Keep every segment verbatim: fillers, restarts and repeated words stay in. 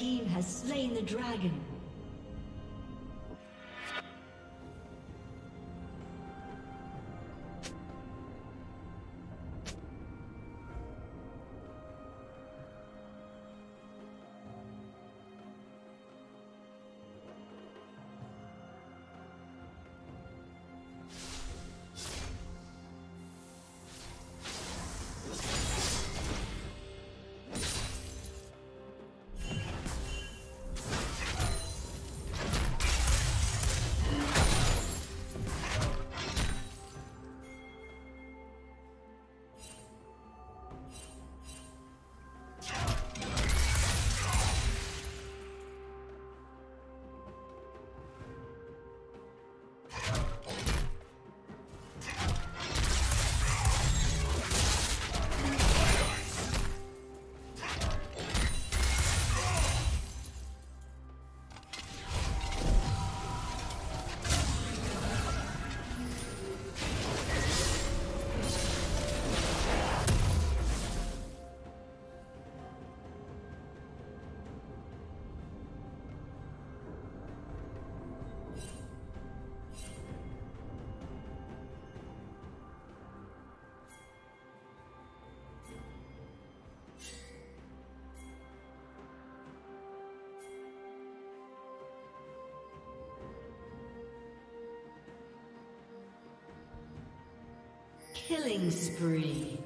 team has slain the dragon. Killing spree.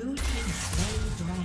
Blue team slay dragon.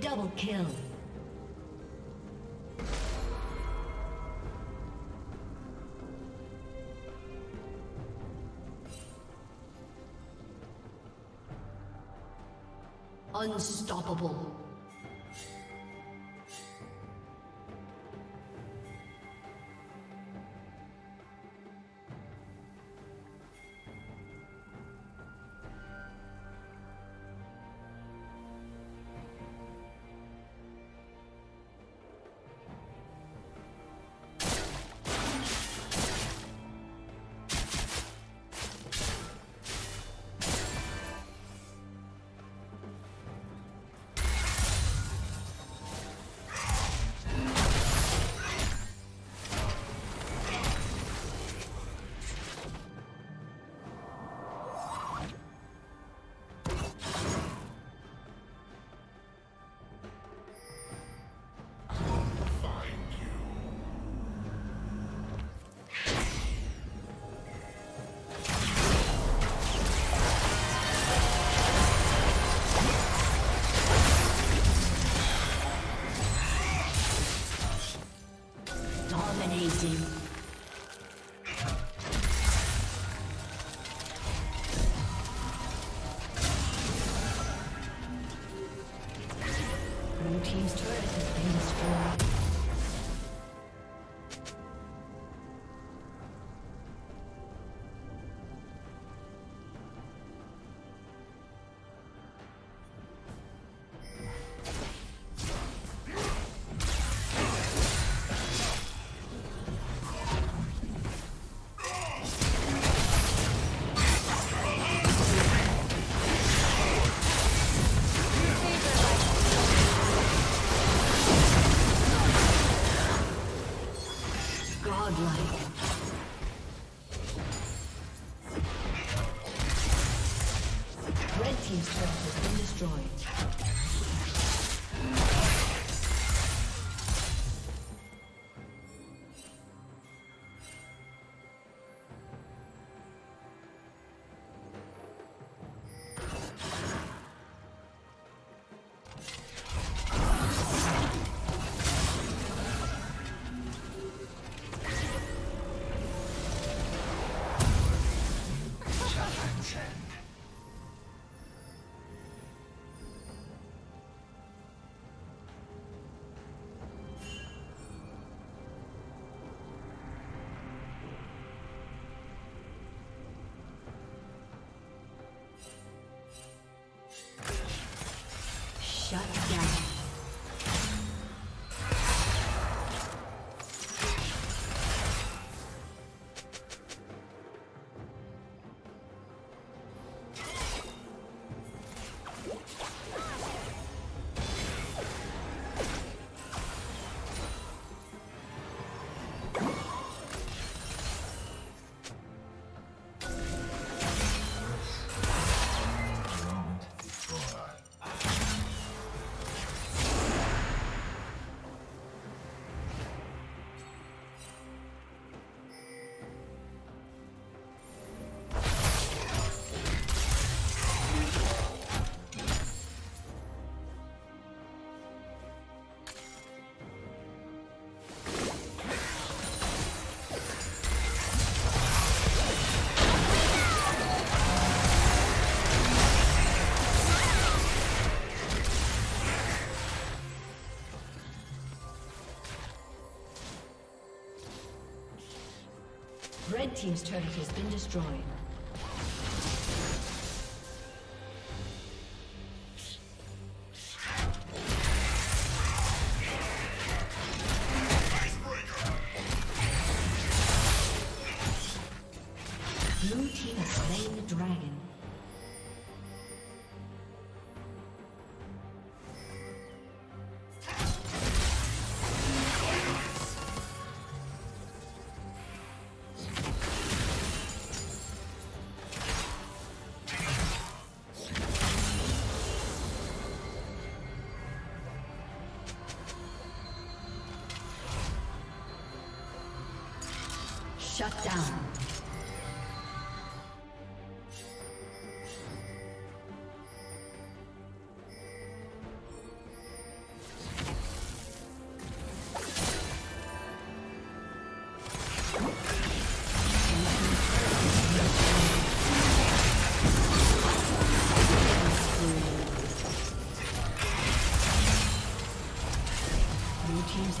Double kill. Unstoppable. Shut down. Red team's turret has been destroyed. Blue team has slain the dragon. Shut down. Red team's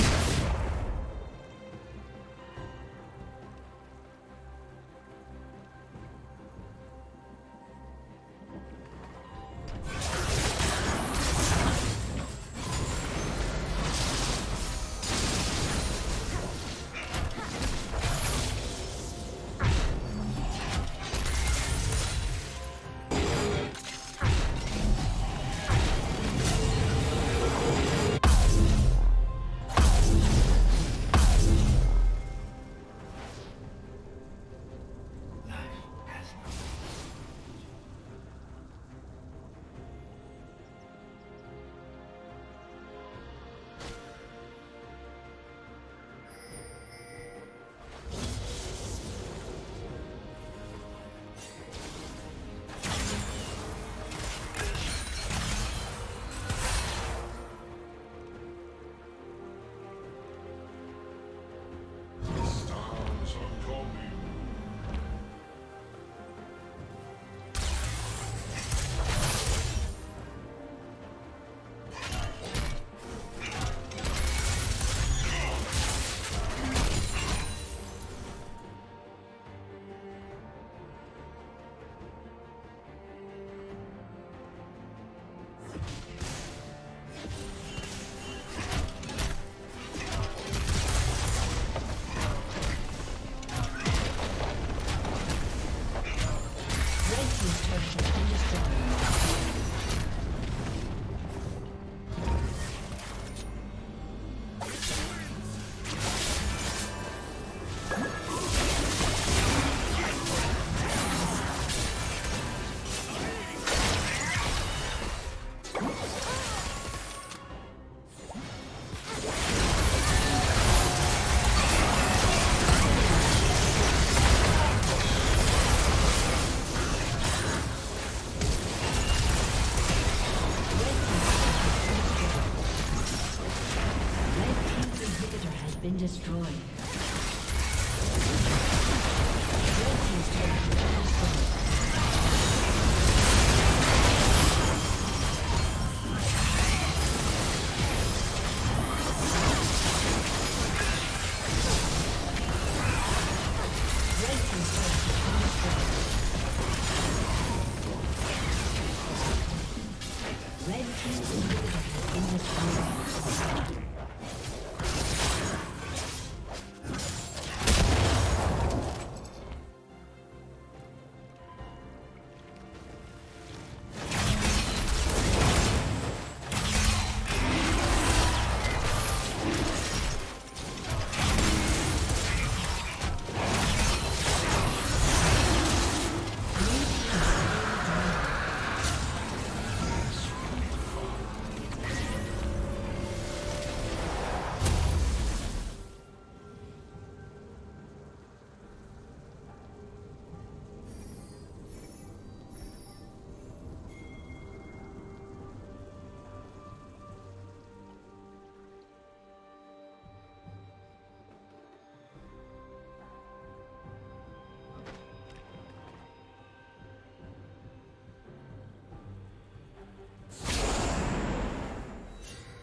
destroyed.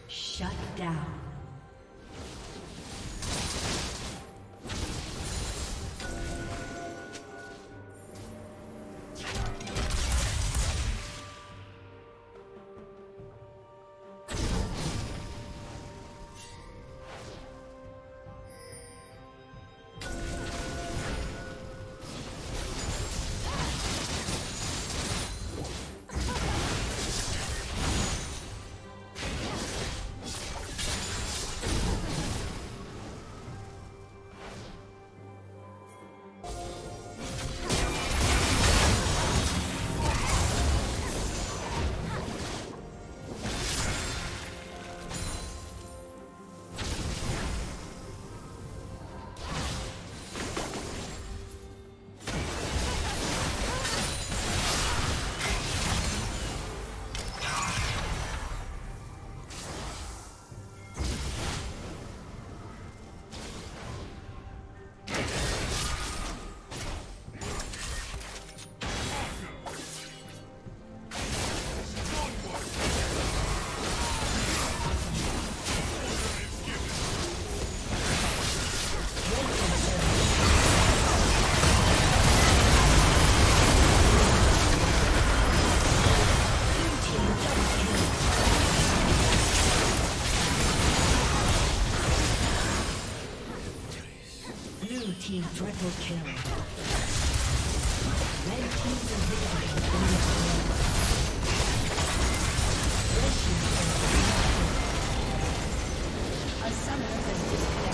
Shut down. Triple kill. Red team's inhibitor has been destroyed. Red team's inhibitor has been destroyed. A summoner has disconnected.